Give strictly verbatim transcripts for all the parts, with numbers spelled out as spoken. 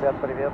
Ребят, привет.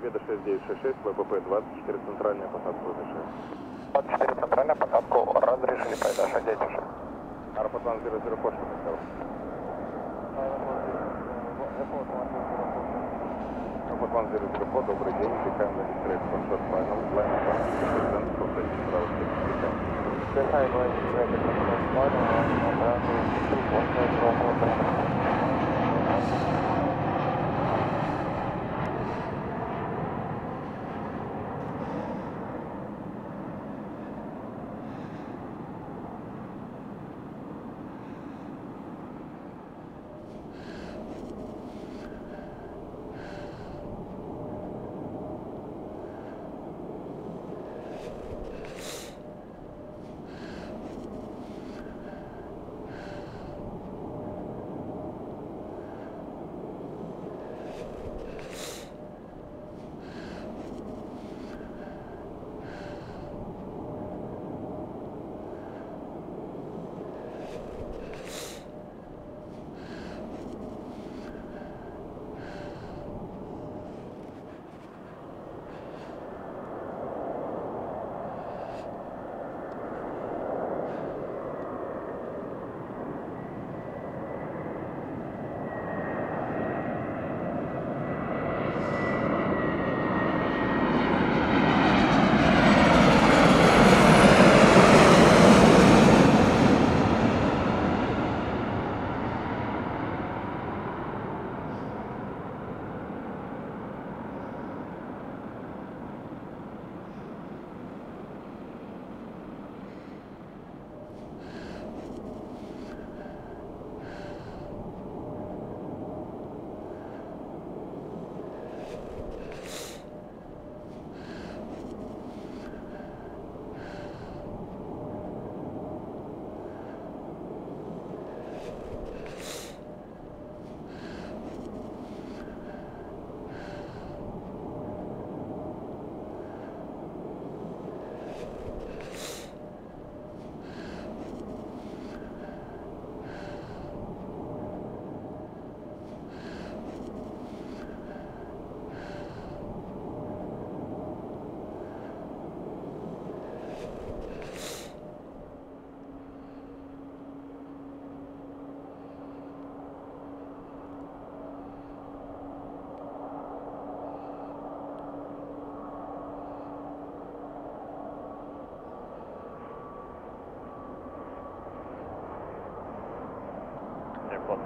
Победа шесть девять шесть шесть, ВПП-двадцать четыре, центральная посадка разрешена. двадцать четыре, центральная посадку разрешили, победа шесть девять шесть шесть. Аэрофлот ноль ноль, Польша, Москва. Аэрофлот ноль ноль, Польша, добрый день, чекаем на дистрейт, концерт, файл, лайн, файл, файл,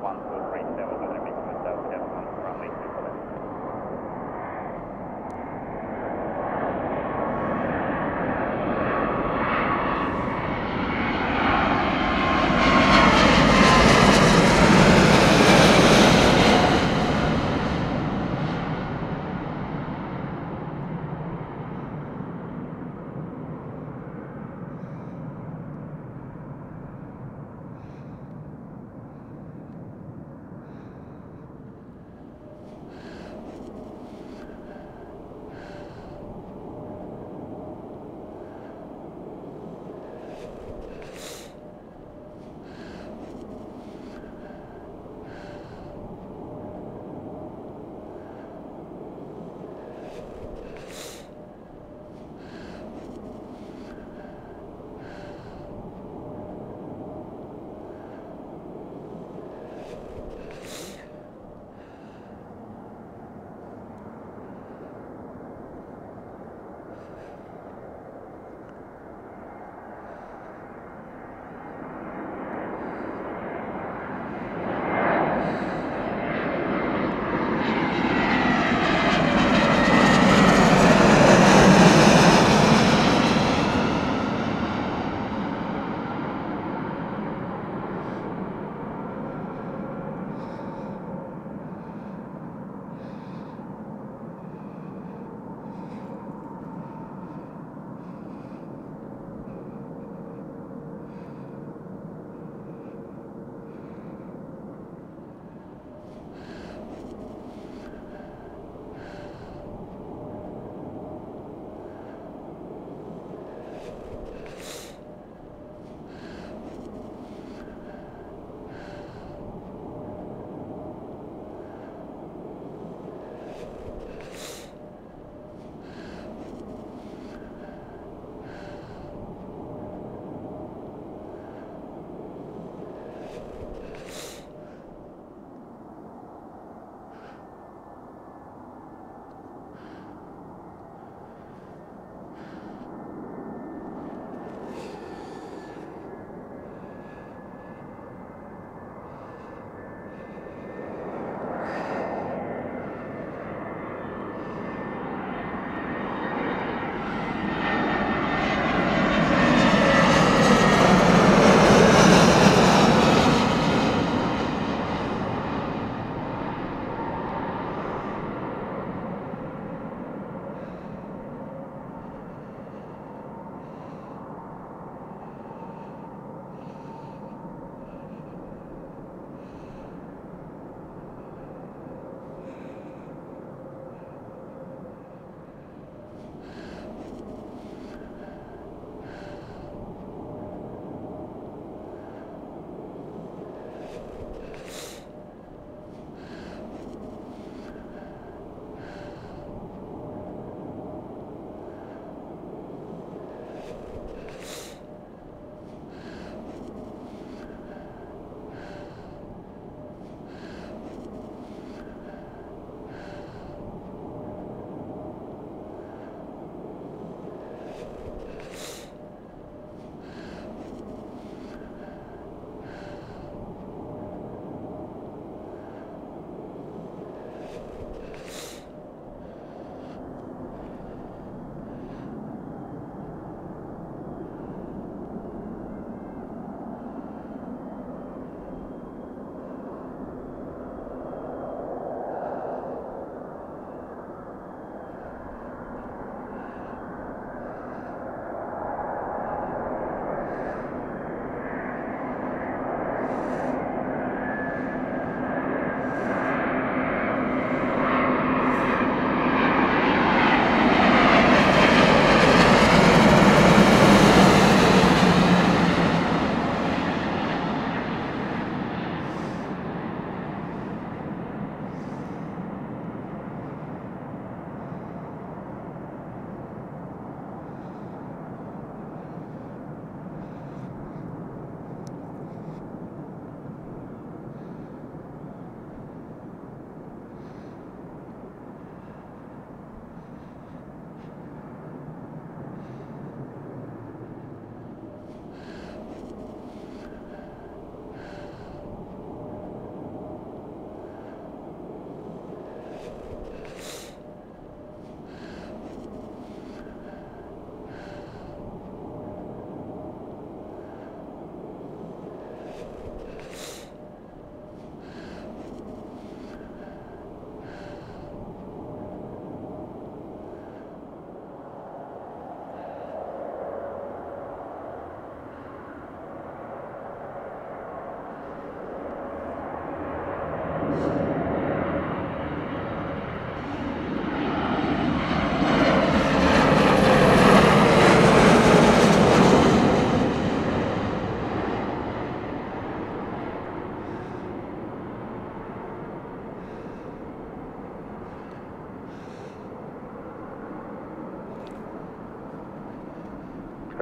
one, two, three, seven, we're going to make it out of that one from eight people.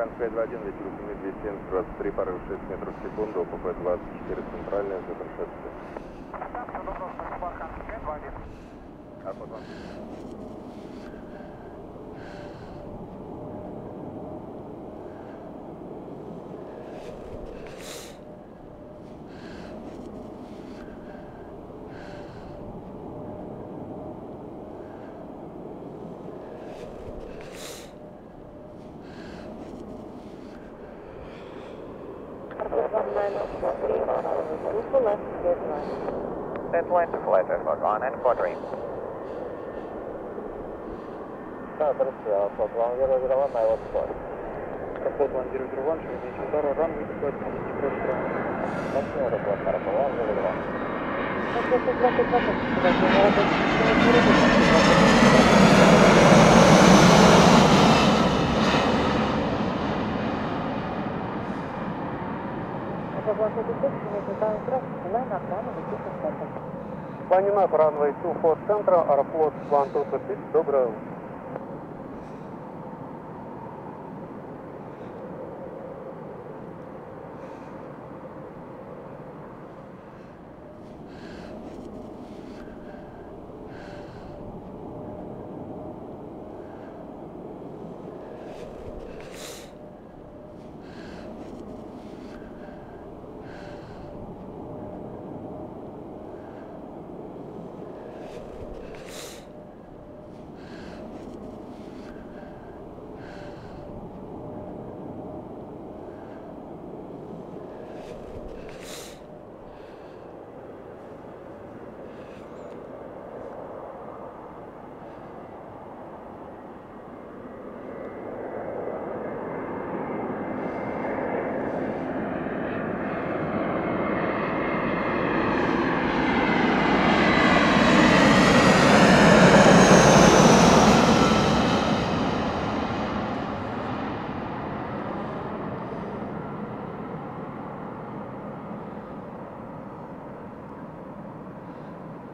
Канская-два один, ветер земли двести семь двадцать три, порыв шесть метров в секунду, ОПП-двадцать четыре, центральная, за прошествие. That's left to flight, Aeroflot on and quartering. Да, здравствуйте, Aeroflot one, я разорвал на Aeroflot. Aeroflot one, zero zero one, шеведичий второй, ран, выдевать, не прошло. Максим Aeroflot, Aeroflot one, zero zero one. Aeroflot one, Aeroflot one, Aeroflot one, Понимаю, runway two for Central, Aeroflot one two three, доброе утро.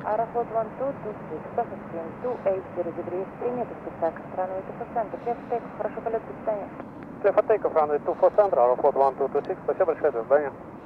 Аэрофлот one two two six, посадки two eight zero degrees, three meters per second, runway two for Center, clear for takeoff, прошу полет в состоянии. Clear for takeoff, runway two for Center, Аэрофлот one two two six, спасибо большое, до свидания.